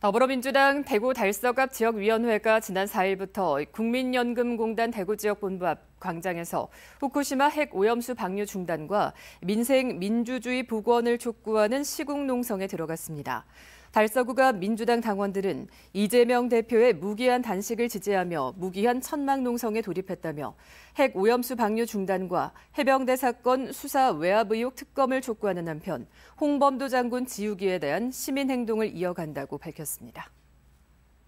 더불어민주당 대구 달서갑 지역위원회가 지난 4일부터 국민연금공단 대구지역본부 앞 광장에서 후쿠시마 핵 오염수 방류 중단과 민생 민주주의 복원을 촉구하는 시국농성에 들어갔습니다. 달서구갑 민주당 당원들은 이재명 대표의 무기한 단식을 지지하며 무기한 천막농성에 돌입했다며 핵 오염수 방류 중단과 해병대 사건 수사 외압 의혹 특검을 촉구하는 한편 홍범도 장군 지우기에 대한 시민행동을 이어간다고 밝혔습니다.